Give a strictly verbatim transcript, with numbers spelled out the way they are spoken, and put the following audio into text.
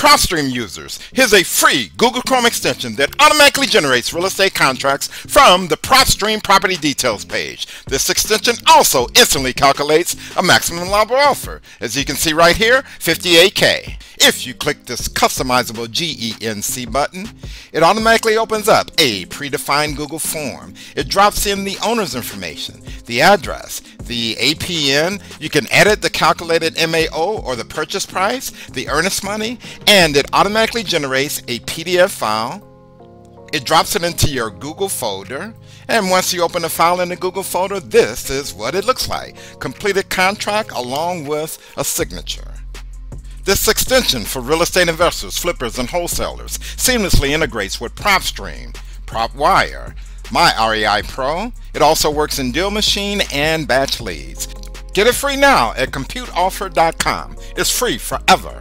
PropStream users, here's a free Google Chrome extension that automatically generates real estate contracts from the PropStream property details page. This extension also instantly calculates a maximum allowable offer, as you can see right here, fifty-eight K. If you click this customizable G E N C button, it automatically opens up a predefined Google form. It drops in the owner's information, the address, the A P N, you can edit the calculated M A O or the purchase price, the earnest money, and it automatically generates a P D F file. It drops it into your Google folder, and once you open the file in the Google folder, this is what it looks like. Completed contract along with a signature. This extension for real estate investors, flippers, and wholesalers seamlessly integrates with PropStream, PropWire, MyREI Pro. It also works in Deal Machine and Batch Leads. Get it free now at Compute Offer dot com. It's free forever.